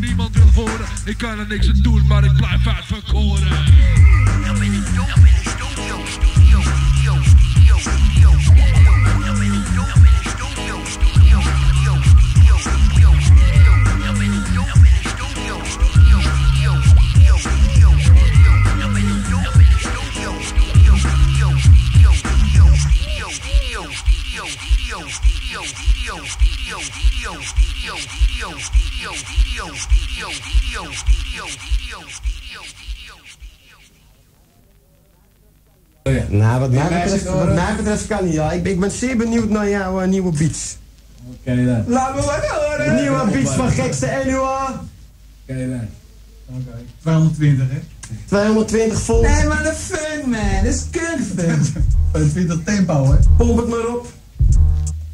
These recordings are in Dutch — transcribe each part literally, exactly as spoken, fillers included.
niemand wil horen. Ik kan er niks aan doen, maar ik blijf uit verkoren. Dan ben ik dood, dan ben ik dood, dood, dood, dood, dood, dood, dood. Dan ben ik dood, dan ben ik dood, dood, dood, dood, dood, dood, dood. Dan ben ik dood, dan ben ik dood, dood, dood, dood, dood, dood, dood. Dan ben ik dood, dan ben ik dood, dood, dood, dood, dood, dood, dood, dood, dood, dood. Yo, yo, yo, yo, yo, yo, yo, yo, yo, yo, yo, yo. Nou, wat mij betreft, wat mij betreft kan niet, ja. Ik ben, ik ben zeer benieuwd naar jouw uh, nieuwe beats. Hoe ken je dat? Laat me maar horen! De nieuwe beats van Gekste N U A. Ken je dat? Oké. Okay. tweehonderdtwintig, hè? tweehonderdtwintig vol. Nee, maar de fun, man. Dat is kunstfun. tweehonderdtwintig tempo, hè? Pomp het maar op.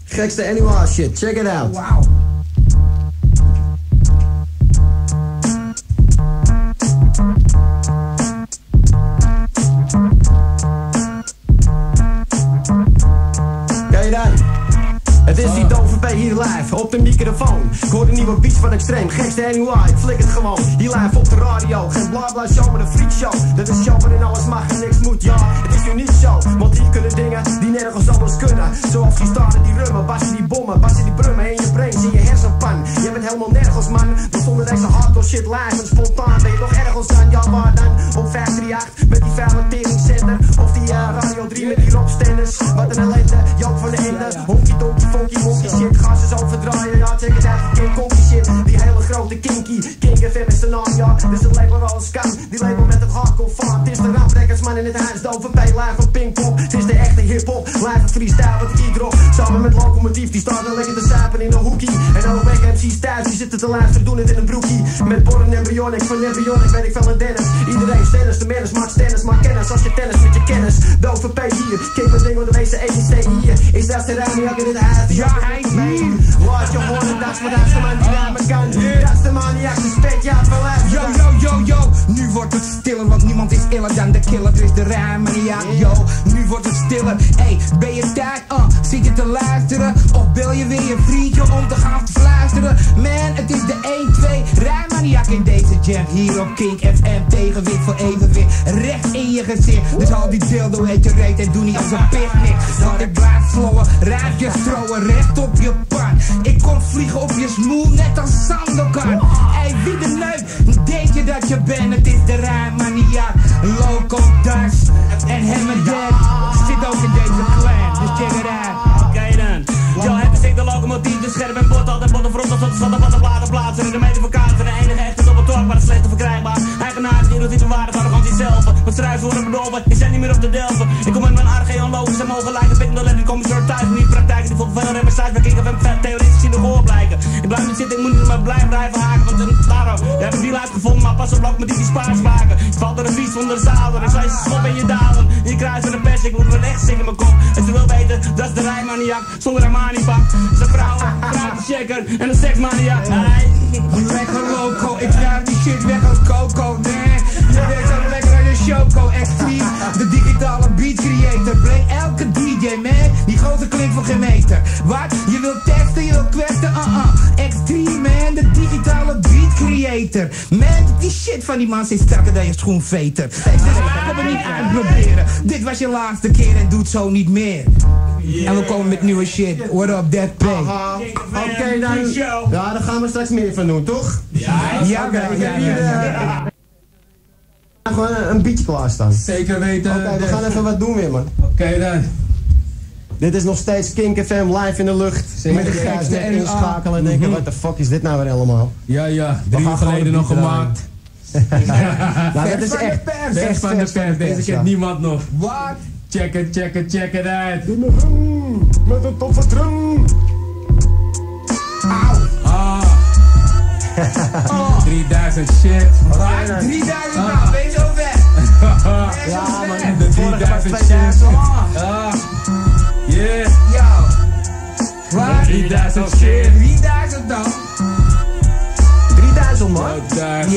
Gekste N U A shit, check it out. Wow. Kijk dan. Het is die doof bij hier live op de microfoon. Ik hoor de nieuwe beats van X-treme. Gekste N U A, ik flik het gewoon. Hier live op de radio. Geen bla bla show, maar een freak show. Dat is show waarin alles mag en niks moet, ja. Het is uniek show, want hier kunnen dingen die nergens anders kunnen. Zoals gitaren die rummen, bassen die bommen, bassen die brummen in je brain, in je hersenpan. Je bent helemaal nergens, man. We stonden deze hardcore shit live en spontaan. Ben je nog ergens dan? Ja, waar dan? Op vijf drie acht met die vuile teringzender. Of die uh, Radio drie met die rockstenders. Wat een ellende, Joop van de Ende. Honky tonky fonky wonky shit. Gaan ze zo verdraaien, ja, check it out. Kink konky shit, die hele grote kinky. Kink F M is de naam, ja. Dus het label wel eens kan. Die label met het hardcore vaart. Het is de raprekkersman in het huis, doof bij live op Pinkpop. Het is de echte hiphop, live op freestyle wat ik drop. Samen met Locomotief, die staan lekker te zuipen in een hoekie. En ook weg M C's thuis, die zitten te luisteren, doen het in een broekie. Met Born en Bionic, van Bionic ben ik van een Dennis. Iedereen is tennis, de manners maakt tennis, maar kennis als je tennis met je kennis. Doof P hier, kijk wat ding, want de meeste één steek hier. Is dat de ruimte ook in het huis? Ja, hij is hier. Laat je horen, dat is wat de man die naar me kan. Dat is de man die achter spet, ja, het wel uit. Yo, yo, yo, yo, nu wordt het stiller, want niemand is iller dan de killer. Er is de ruimte niet aan, yo, nu wordt het stiller. Hey, ben je tijd? Uh, zit je te luisteren? Of bel je weer je vriendje om te gaan te fluisteren? Man, het is de een twee, rijmaniak in deze jam. Hier op Kink F M, tegenwicht voor evenwicht. Recht in je gezicht. Dus al die dildo heet je reet en doe niet als een picnic. Want ik blijf slowen, raak je strowen, recht op je pan. Ik kom vliegen op je smoel, net als Sandokan. Hey, wie de neuk? Denk je dat je bent? Het is de rijmaniak. Loco Dars en hem en dad zit ook in deze clan. Dus check it out. Oké dan. Yo, heb ik de locomotief, de scherp en bot. Altijd botten verrot, tot de stad op wat de bladen plaatsen. In de meter voor kaarten, de enige echt is op het dorp, maar het is slecht te verkrijgbaar. Eigenaars, die doet niet de waarde van ons zelf. Wat struis worden bedolven, ik zijn niet meer op de delven. Ik kom met mijn archeologisch en mogen lijken. Pindel en ik kom zo thuis, niet praktijk. Die volgt veel remmers thuis, maar kijk of hem vet theoretisch in de gehoor blijken. Ik blijf niet zitten, ik moet niet maar blij blijven haken. Want daarom, we hebben die lijst gevonden, maar pas op blok met die die spaars maken. Het valt er een vies onder de zadel, ik sluit je schop en je dalen. Je kruis en de pers, ik moet wel echt zingen in mijn kop. En ze wil weten, dat is de rijmaniak, zonder hem aan. Zijn vrouw, praatchecker en een seksmania. Hey, lekker loco, ik raak die shit weg als Coco. Nee, je werkt zo lekker aan je choco. Extreme, de digitale beat creator. Play elke D J, man, die grote klink van geen meter. Wat? Je wilt teksten, je wilt kwesten, uh-uh. Extreme, man, de digitale beat creator. Man, die shit van die man zit strakker dan je schoenveter. Dus laten we niet uitproberen. Dit was je laatste keer en doet zo niet meer. Yeah. En we komen met nieuwe shit. What up, that pay? Oké, dan. Ja, daar gaan we straks meer van doen, toch? Ja, ja, oké. Okay, ja, ja, ja, ja. Gewoon een, een beatje klaarstaan. Zeker weten. Oké, okay, we gaan even wat doen weer, man. Oké, okay, dan. Dit is nog steeds Kink F M live in de lucht. Zeker. Met de gekste en inschakelen en denken, mm-hmm. Wat de fuck is dit nou weer allemaal? Ja, ja. Drie uur geleden nog gemaakt. Nou, dat is echt vers van de pers. Deze kent niemand nog. Wat? Check it, check it, check it uit. Doe me rum, met een toffe drum. Auw. Ah. Oh. drieduizend shit. Right? drieduizend nou, ben je zo weg. Ja man, de drieduizend shit. Ah. Yeah. Yo. Right? drieduizend shit. drieduizend dan. drieduizend man. Yeah.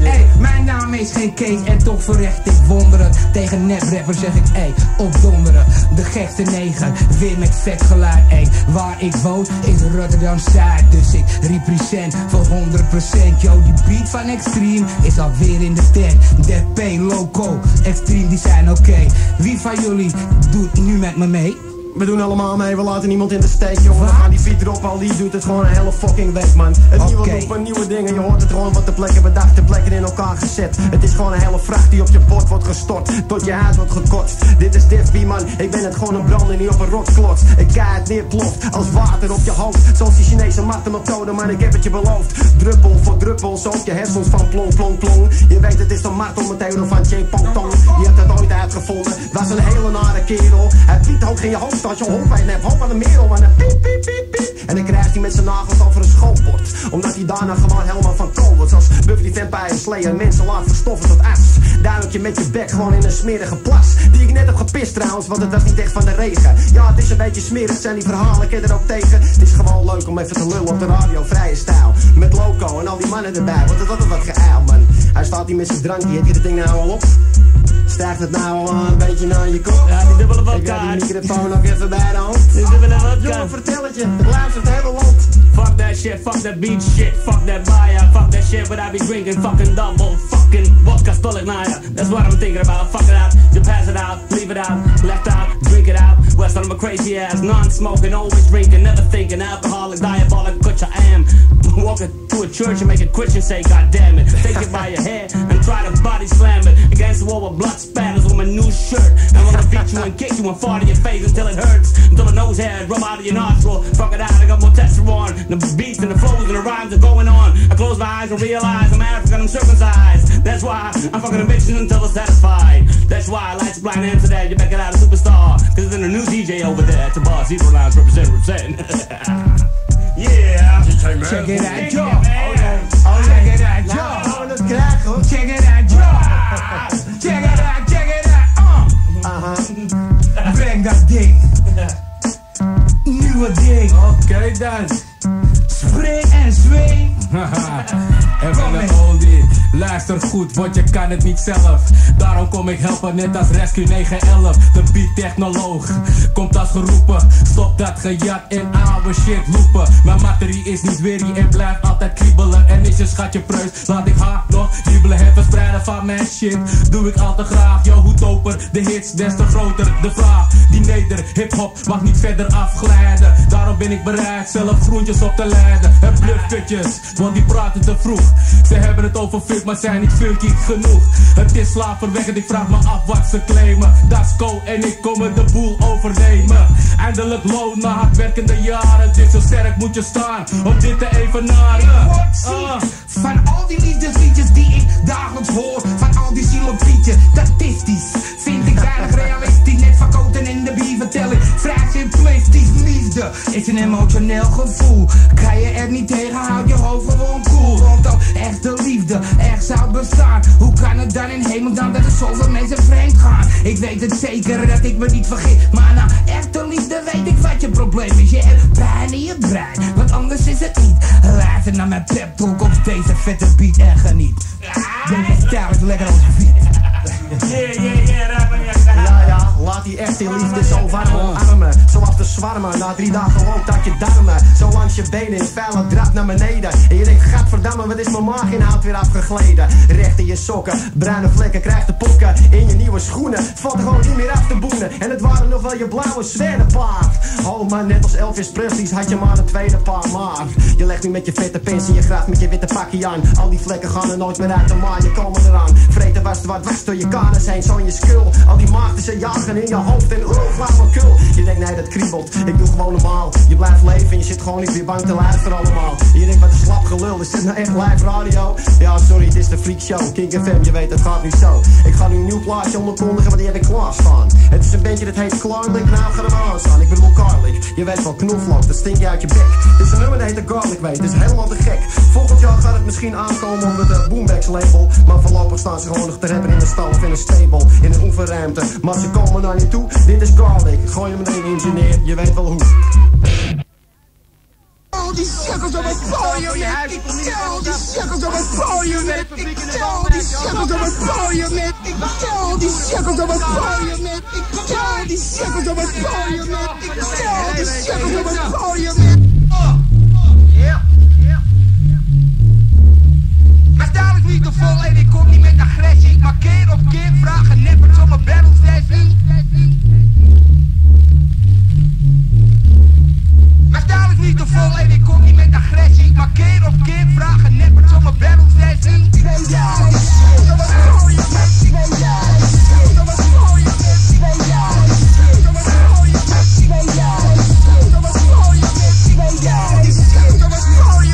Hey, mijn naam is steeds geen case en toch verrecht ik wonderen. Tegen neprapper zeg ik, ey, opdonderen. De gekste neger, weer met vet geluid, ey. Waar ik woon is Rotterdam-Zuid, dus ik represent voor honderd procent. Yo, die beat van X-treme is alweer in de tent. D P, Loco, X-treme, die zijn oké. Okay. Wie van jullie doet nu met me mee? We doen allemaal mee, we laten niemand in de steek, jongen. We gaan die fiets erop, al die doet het gewoon een hele fucking week, man. Het okay. Nieuwe roepen, nieuwe dingen, je hoort het gewoon wat de plekken bedacht, de plekken in elkaar gezet. Het is gewoon een hele vracht die op je bord wordt gestort, tot je huis wordt gekotst. Dit is Diffie, man, ik ben het gewoon een brander, niet op een rotklots. Ik kei het neerploft, als water op je hoofd, zoals die Chinese martelmethode, maar ik heb het je beloofd. Druppel voor druppel, zo op je hersens van plong, plong, plong. Je weet het is de martel meteen van Jay Pong Tong. Je hebt het ooit uitgevonden, was een hele nare kerel. Hij piet ook in je hoofd. Als je hoofdpijn hebt, hoop aan de merel en dan piep, piep, piep, piep. En dan krijgt hij met zijn nagels over een schoolbord, omdat hij daarna gewoon helemaal van kool wordt. Zoals Buffy, Vampire Slayer, mensen laat verstoffen tot as. Duimpje met je bek, gewoon in een smerige plas. Die ik net heb gepist trouwens, want het was niet echt van de regen. Ja, het is een beetje smerig, zijn die verhalen, ken er ook tegen. Het is gewoon leuk om even te lullen op de radio, vrije stijl. Met Loco en al die mannen erbij, want het was een wat geijl, man. Hij staat hier met zijn drankje, heb je dat ding nou al op? Stijgt het nou al een beetje naar je kop? Ja, die dubbele wat kaart. Ik heb die microfoon nog even bij de hand. Die dubbele wat kaart. Jongen, vertel het je, het luistert het hele land. Fuck that shit, fuck that beat shit, fuck that baya, fuck that shit, what I be drinking, fucking double, fucking vodka, stolichnaya. That's what I'm thinking about, fuck it out, you pass it out, leave it out, left out, drink it out. West, I'm a crazy ass, non-smoking, always drinking, never thinking, alcoholic, diabolic, which I am. Walking to a church and make a Christian say, God damn it. Take it by your hair and try to body slam it against the wall with blood spatters on my new shirt. I'm gonna beat you and kick you and fart in your face until it hurts, until the nose hair rub out of your nostril. Fuck it out, I got more testosterone. The beats and the flows and the rhymes are going on. I close my eyes and realize I'm African, I'm circumcised. That's why I'm fucking a bitch until they're satisfied. That's why I like to blind answer that. You back it out a superstar, cause there's a new D J over there at the bar. Zero lines represent, represent. Yeah, check it out, yo. Oh yeah, check it out, yo. Check it out, yo. Check it out, check it out. Uh huh. Breng dat ding. Nieuwe ding. Oké dan. Spring en swing. En van de oldie, luister goed, want je kan het niet zelf. Daarom kom ik helpen, net als Rescue negen elf. De beat-technoloog komt als geroepen. Stop dat gejat en oude shit loepen. Mijn materie is niet weerie en blijft altijd kriebelen. En is je schatje preus, laat ik haar nog dribbelen. Het verspreiden van mijn shit doe ik al te graag. Yo, hoe doper, de hits des te groter. De vraag, die neder, hip-hop mag niet verder afglijden. Daarom ben ik bereid, zelf groentjes op te leiden. En bluffkutjes, want die praten te vroeg. Ze hebben het over funk, maar zijn niet funky genoeg. Het is slaapverwekkend, ik vraag me af wat ze claimen. Dasco en ik komen de boel overnemen. Eindelijk loon na hardwerkende jaren. Dus zo sterk moet je staan om dit te evenaren. Ik word ziek uh. van al die liefdesliedjes die ik dagelijks hoor. Van al die zieloppietjes, statistisch vind ik weinig realistisch. Net van Koten en de Bie vertel ik vrij simplistisch. Liefde is een emotioneel gevoel, kan je er niet tegen, houd je hoofd gewoon cool. Want als echte liefde echt zou bestaan, hoe kan het dan in hemelsnaam dat er zoveel mensen vreemd gaan? Ik weet het zeker dat ik me niet vergis, maar na echte liefde weet ik wat je probleem is. Je hebt pijn in je brein, want anders is het niet. Luister naar mijn pep talk op deze vette beat en geniet. Deze stijl is lekker als beat. Yeah, yeah, yeah, rapper, yeah. Ja, ja, laat die echte liefde zo warm omarmen. Zoals de zwarmen, na drie dagen loopt uit je darmen. Zo langs je benen in vuile draad naar beneden. En je denkt, gadverdamme, wat is mijn maaginhoud weer afgegleden? Recht in je sokken, bruine vlekken, krijg de pokken. In je nieuwe schoenen, valt gewoon niet meer af te boenen. En het waren nog wel je blauwe zwerrenpaard. Oh man, net als Elvis Presley's had je maar een tweede paar maar. Je legt nu met je vette pens in je graf, met je witte pakje aan. Al die vlekken gaan er nooit meer uit de maan, je komen eraan. Vreten was wat was door je kanen zijn, zo in je skul. Al die maagden zijn jagen in je hoofd en oh, flauwekul. Je denkt, nee, dat kriebelt, ik doe gewoon normaal. Je blijft leven en je zit gewoon niet meer bang te luisteren allemaal. En je denkt, wat een slap gelul, is dit nou echt live radio? Ja, sorry, dit is de Freak Show, Kink F M, je weet, dat gaat nu zo. Ik ga nu een nieuw plaatje onderkondigen, want die heb ik klaarstaan. Het is een beetje dat heet Clarlik, nou ga er aan staan. Ik ben wel Carlik, je weet wel, knoflook, dat stink je uit je bek. Dit is een nummer dat heet de Garlic, weet, het is helemaal te gek. Volgend jaar gaat het misschien aankomen onder de Boombex label, maar voorlopig staan ze gewoon nog te rappen in de stad of in een stable, in een oefenruimte. Maar ze komen naar je toe, dit is Garlic. Gooi hem erin, engineer, je weet wel hoe. die sukkels door mijn podium net. Ik tel die sukkels door mijn podium net. Ik tel die sukkels door mijn podium net. Ik tel die sukkels door mijn podium net. Ik tel die sukkels door mijn podium net. Ik tel die sukkels door mijn podium net. Ja, ja. Maar dadelijk niet te vol en ik kom niet met agressie. Ik maak keer op keer vragen neppers om mijn battles leslie. Maar dadelijk niet te vol en ik kom niet met agressie. Maar keer op keer vragen neppers om mijn battles leslie.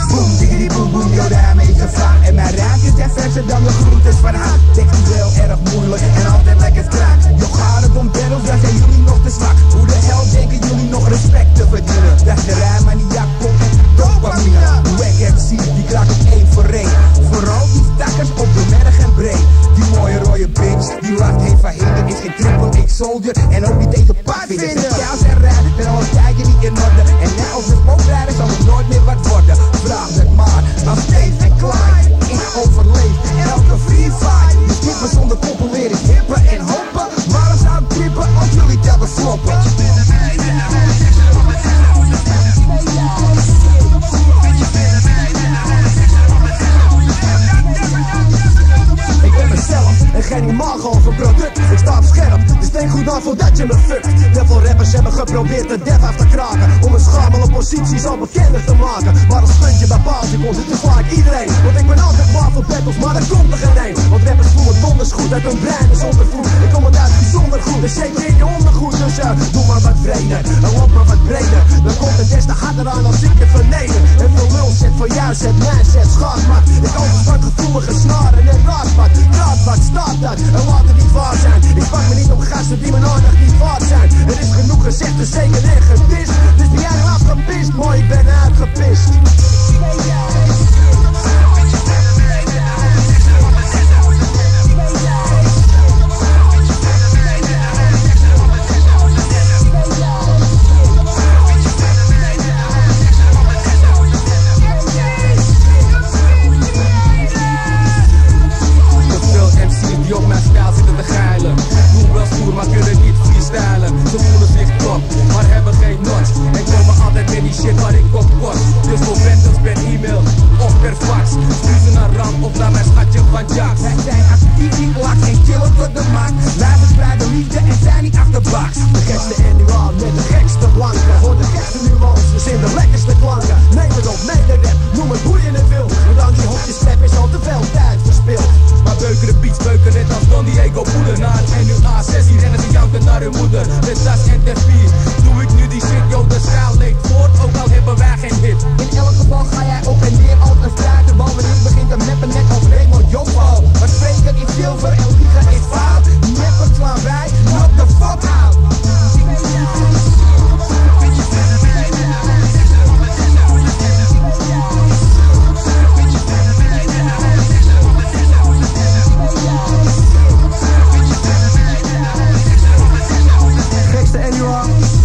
Boom, diggity boom, boom, yo, daar mee gevraagd. En mijn raakjes zijn verser dan de groentes van haar. Textueel erg moeilijk en altijd lekker straak. Jo, gaat om battles, daar zijn jullie nog te zwak. Hoe de hel denken jullie nog respect te verdienen? Dat is de rij, maniak, pop en dopamine. Wack M C, die kraakt op één voor één. Vooral die stakkers op de merg en breed. Die mooie rode bitch, die laat heeft verhinderd. Is geen triple X soldier en ook niet deze paardvinder. De stijls en rijden zijn al een tijdje niet in orde. En na onze spookrijden zal het nooit meer wat worden. Vraag het maar, als Dave en Klein. Ik overleef elke free fight. Dus typen zonder koppel leren hippen en hoppen. Maar dan zou ik trippen als jullie tellen sloppen. Ik ben mezelf en geen normaal gewoon zo'n product. Ik sta op scherp, dus denk goed na voordat je me fukt. Te veel rappers hebben geprobeerd de def af te kraken. Om een schamele positie zo bekender te maken. Maar als stuntje bij paaltje kon zitten vaak iedereen. Want ik ben altijd maar voor battles, maar er komt er geen een. Want rappers voelen donders goed uit hun brein is ondervoed. Ik kom het uit bijzonder goed, dus zeker in je ondergoed. Dus uh, doe maar wat vreder, en loop maar wat breder. Dan komt het des te harder aan als ik je verneder. En veel lul zet voor jou, zet mij, zet schaas maar. Ik overspak gevoelige snaren en raas maar. Praat wat, staat dat, en laat het niet waar zijn. Ik pak me niet op gasten die mijn aandacht niet waard zijn. Er is genoeg gezegd, dus zeker en gedist. Dus ben jij nou afgepist, mooi, ik ben uitgepist. Op mijn stijl zitten te geilen. Doen wel stoer, maar kunnen niet freestylen. Ze voelen zich top, maar hebben geen notch. En komen altijd met die shit waar ik op kost. Dus voor battles per e-mail of per fax. Stuur ze naar Ram of naar mijn schatje van Jack. Wij zijn actief, die lak en chillen tot de maak. Wij verspreiden liefde en zijn niet achterbaks. De gekste N U A met de gekste blanken. Voor de gekste nuances in de lekkerste klanken. Neem het op, neem de rap, noem het hoe je het wil. Want aan die hokjes trap is al te veel tijd verspild. Maar beuken de beats, beuken net als Don Diego Poeder. Na het N U A-sessie rennen ze janken naar hun moeder. De tas en de vier, doe ik nu die shit, yo, de schaal leekt voort. Ook al hebben wij geen hit. In elk geval ga jij op en neer als een struikerbal. Wanneer begint te meppen net als Raymond Joppo. Maar spreken in zilver en liegen is fout. Neppers slaan wij, knock the fuck out.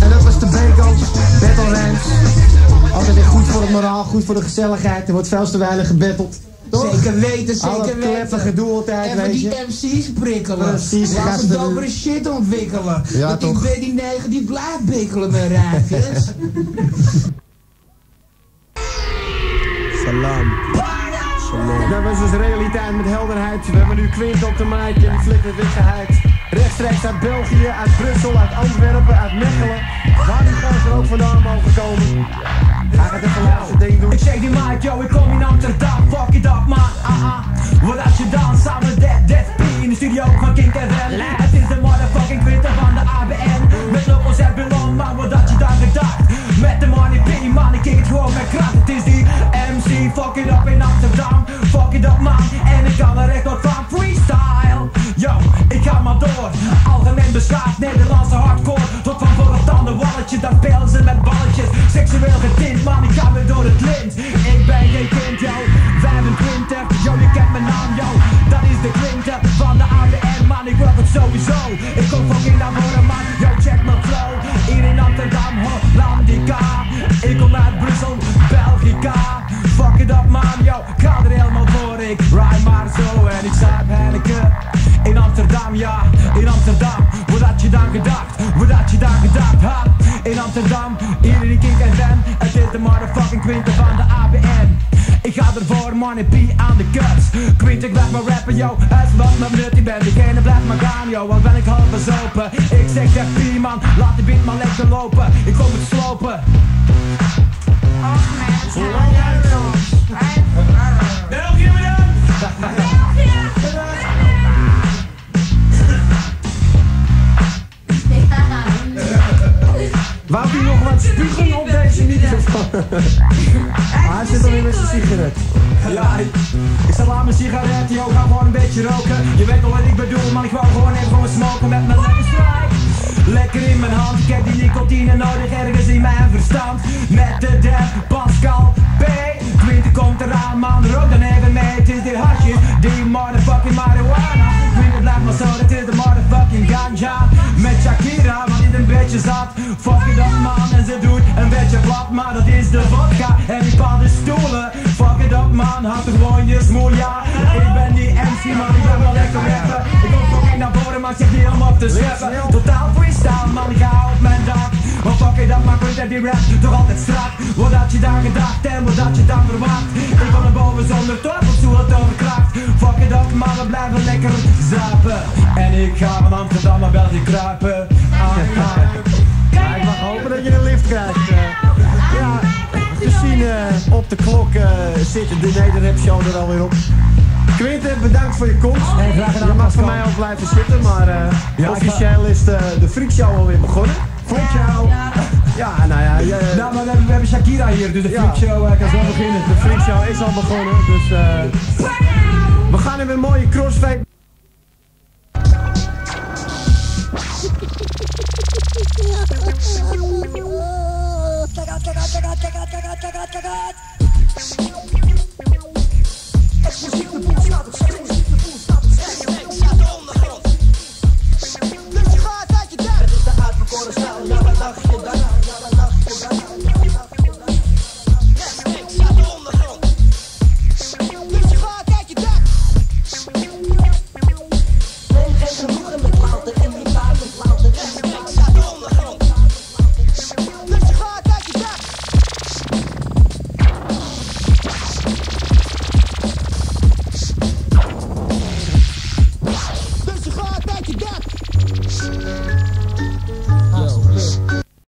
En dat was de Bacon, Battle Rams. Altijd echt goed voor het moraal, goed voor de gezelligheid. Er wordt veel te weinig gebatteld. Toch? Zeker weten, zeker alle weten. Gedoe altijd, en weet je. En die M C's prikkelen. Precies, ze gaan dopere shit ontwikkelen. Ja, want toch. Die B negen die blijft bikkelen met raakjes. Salam. Dat was dus realiteit met helderheid. We hebben nu Quint op de mic en flikkert witsigheid. Rechtstreeks uit België, uit Brussel, uit Antwerpen, uit Mechelen. Waar die gasten ook vandaan mogen komen. Ga het even laatste ding doen. Ik check die mic, yo, ik kom in Amsterdam, fuck it up, maar aha. Wat als je dan samen dead, dead P in de studio van Kinker Relle. Het is de motherfucking Twitter van de A B N. Met locals en belon, maar wat had je dan gedacht? Met de money P, man, ik kick het gewoon met kracht. Het is die M C, fuck it up in Amsterdam. Fuck it up man, en ik kan er echt wat van freestyle. Yo, ik ga maar door. Algemeen beschaafd, Nederlandse hardcore. Tot van voor het tandenwalletje, dat spelen ze met balletjes. Seksueel getint man, ik ga weer door het lint. Ik ben geen kind yo, vijfentwintig. Yo, je kent mijn naam yo, dat is de klinker van de A B N man, ik rock het sowieso. Ik kom fucking naar voren man, yo check mijn flow. Hier in Amsterdam, Hollandica. Ik kom uit Brussel, België. aan jou, ik ga er helemaal voor. Ik rij maar zo en ik zuip Henneken. In Amsterdam, ja, in Amsterdam. Wat had je dan gedacht, wat had je dan gedacht, ha? In Amsterdam, hier in Kink F M. Het is de motherfucking Quinten van de A B N. Ik ga ervoor, man, en pie aan de kuts. Quinten, ik blijf maar rappen, yo. Het is wat mijn nut, ik ben degene, blijf maar gaan, yo. Want ben ik half bezopen. Ik zeg tegen pie, man, laat de beat maar lekker lopen. Ik kom het slopen. Och mensen, wat jij wil. België, bedankt! België! Wou je nog wat spugen op deze microfoon? Hij zit alweer met zijn sigaret. Ja, ik zal aan mijn sigaret, yo, ga gewoon een beetje roken. Je weet wel wat ik bedoel, maar ik wou gewoon even gewoon smoken met mijn lekker strijk. Lekker in mijn hand, ik heb die nicotine nodig ergens in mijn verstand. Met de def, Pascal P. Quinten komt eraan, man, rook dan even mee. Het is dit hartje, die motherfucking marijuana. Quinten blijft maar zo, dat is de motherfucking ganja. Met Shakira, want dit een beetje zat. Fuck it up, man, en ze doet een beetje plat, maar dat is de vodka en die padden stoelen. Fuck it up, man, had er gewoon je smoel, ja. Ik ben die M C, man, ik ben wel lekker rappen. Ik kom fucking naar voren, maar ik zit hier om op te scheppen. Totaal freestyle, man, ik ga op mijn dak. Maar fuck it up, maar Quint en die rap toch altijd strak. Wat had je dan gedacht en wat had je dan verwacht? Ik kom naar boven zonder twijfels, hoe het overkracht. Fuck it up, man, we blijven lekker zappen. En ik ga van Amsterdam naar België kruipen. Ah, ah. Ja, ik mag hopen dat je een lift krijgt. Ja, we zien uh, op de klok uh, zitten de Nederrap Show er alweer op. Quinten, bedankt voor je komst. En graag gedaan. Je mag voor mij al blijven zitten, maar uh, ja, officieel is de, de Freak Show alweer begonnen. Freak Show. Ja, nou ja. Je, nou, maar we hebben, we hebben Shakira hier, dus de Freak Show uh, kan zo beginnen. De Freak Show is al begonnen, dus uh, we gaan in een mooie crossfade. Check out, check out, check out, check out, check out, check out, check out.